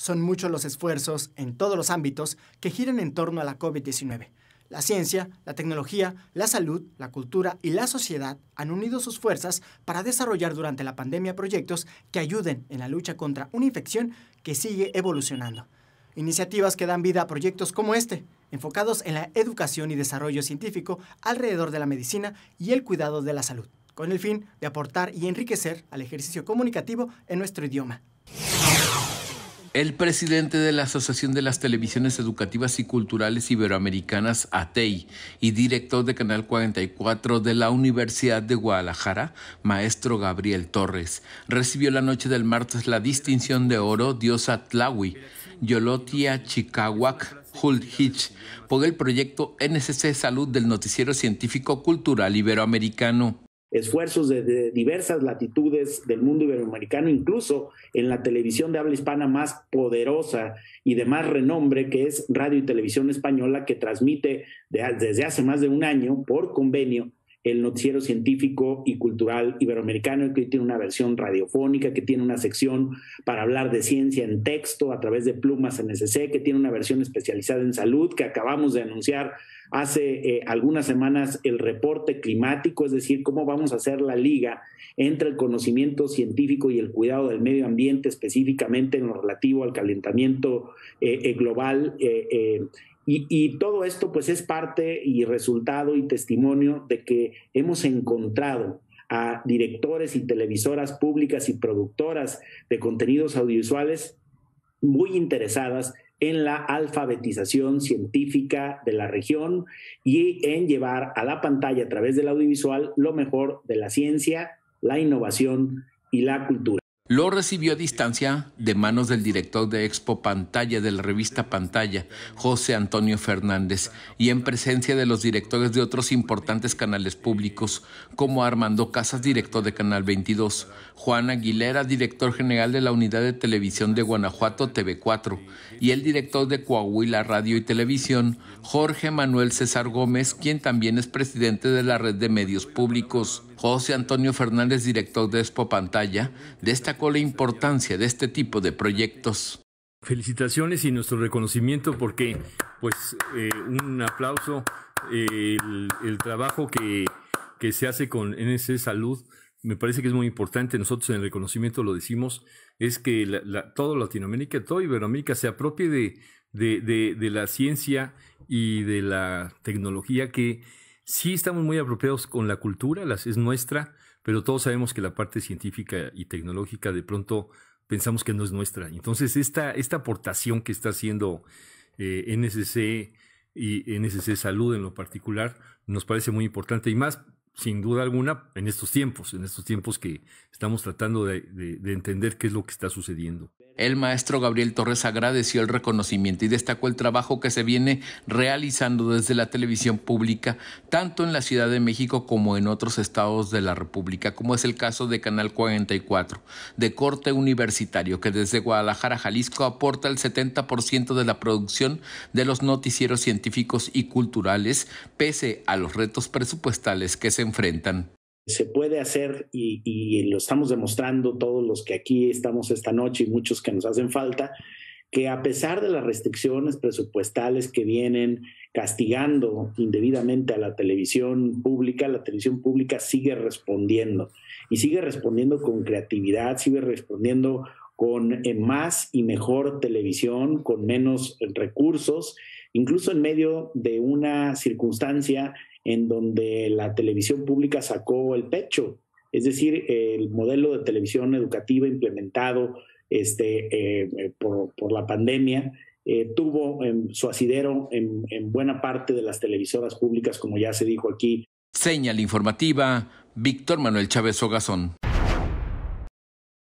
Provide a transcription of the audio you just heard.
Son muchos los esfuerzos en todos los ámbitos que giran en torno a la COVID-19. La ciencia, la tecnología, la salud, la cultura y la sociedad han unido sus fuerzas para desarrollar durante la pandemia proyectos que ayuden en la lucha contra una infección que sigue evolucionando. Iniciativas que dan vida a proyectos como este, enfocados en la educación y desarrollo científico alrededor de la medicina y el cuidado de la salud, con el fin de aportar y enriquecer al ejercicio comunicativo en nuestro idioma. El presidente de la Asociación de las Televisiones Educativas y Culturales Iberoamericanas, ATEI, y director de Canal 44 de la Universidad de Guadalajara, maestro Gabriel Torres, recibió la noche del martes la distinción de oro Diosa Tlahui Yolotia Chikawak Hulhich por el proyecto NCC Salud del Noticiero Científico Cultural Iberoamericano. Esfuerzos desde diversas latitudes del mundo iberoamericano, incluso en la televisión de habla hispana más poderosa y de más renombre, que es Radio y Televisión Española, que transmite desde hace más de un año, por convenio, el Noticiero Científico y Cultural Iberoamericano, que tiene una versión radiofónica, que tiene una sección para hablar de ciencia en texto a través de Plumas NCC, que tiene una versión especializada en salud, que acabamos de anunciar hace algunas semanas el reporte climático, es decir, cómo vamos a hacer la liga entre el conocimiento científico y el cuidado del medio ambiente, específicamente en lo relativo al calentamiento global. Y todo esto pues es parte y resultado y testimonio de que hemos encontrado a directores y televisoras públicas y productoras de contenidos audiovisuales muy interesadas en la alfabetización científica de la región y en llevar a la pantalla a través del audiovisual lo mejor de la ciencia, la innovación y la cultura. Lo recibió a distancia de manos del director de Expo Pantalla de la revista Pantalla, José Antonio Fernández, y en presencia de los directores de otros importantes canales públicos, como Armando Casas, director de Canal 22, Juan Aguilera, director general de la Unidad de Televisión de Guanajuato TV4, y el director de Coahuila Radio y Televisión, Jorge Manuel César Gómez, quien también es presidente de la Red de Medios Públicos. José Antonio Fernández, director de Expo Pantalla, destacó la importancia de este tipo de proyectos. Felicitaciones y nuestro reconocimiento porque, pues, un aplauso. El trabajo que se hace con NCC Salud me parece que es muy importante. Nosotros en el reconocimiento lo decimos, es que toda Latinoamérica, toda Iberoamérica se apropie de la ciencia y de la tecnología que sí estamos muy apropiados con la cultura, es nuestra, pero todos sabemos que la parte científica y tecnológica de pronto pensamos que no es nuestra. Entonces esta aportación que está haciendo NCC y NCC Salud en lo particular nos parece muy importante y más, sin duda alguna, en estos tiempos que estamos tratando de entender qué es lo que está sucediendo. El maestro Gabriel Torres agradeció el reconocimiento y destacó el trabajo que se viene realizando desde la televisión pública, tanto en la Ciudad de México como en otros estados de la República, como es el caso de Canal 44, de corte universitario, que desde Guadalajara, Jalisco, aporta el 70% de la producción de los noticieros científicos y culturales, pese a los retos presupuestales que se enfrentan. Se puede hacer y lo estamos demostrando todos los que aquí estamos esta noche y muchos que nos hacen falta, que a pesar de las restricciones presupuestales que vienen castigando indebidamente a la televisión pública sigue respondiendo y sigue respondiendo con creatividad, sigue respondiendo con más y mejor televisión, con menos recursos, incluso en medio de una circunstancia en donde la televisión pública sacó el pecho, es decir, el modelo de televisión educativa implementado por la pandemia tuvo su asidero en buena parte de las televisoras públicas, como ya se dijo aquí. Señal informativa, Víctor Manuel Chávez Ogazón.